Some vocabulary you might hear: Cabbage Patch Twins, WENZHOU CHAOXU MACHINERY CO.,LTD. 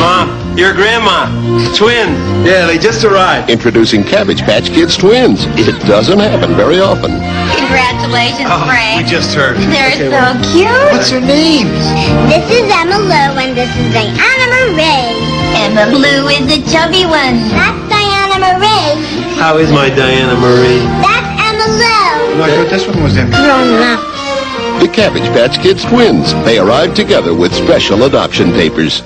Ma, your grandma. Twins. Yeah, they just arrived. Introducing Cabbage Patch Kids Twins. It doesn't happen very often. Congratulations, Frank. We just heard. They're okay, so cute. What's your names? This is Emma Lou, and this is Diana Marie. Emma Lou is the chubby one. That's Diana Marie. How is my Diana Marie? That's Emma Lou. No, I thought this one was Emma. Grown up. The Cabbage Patch Kids Twins. They arrived together with special adoption papers.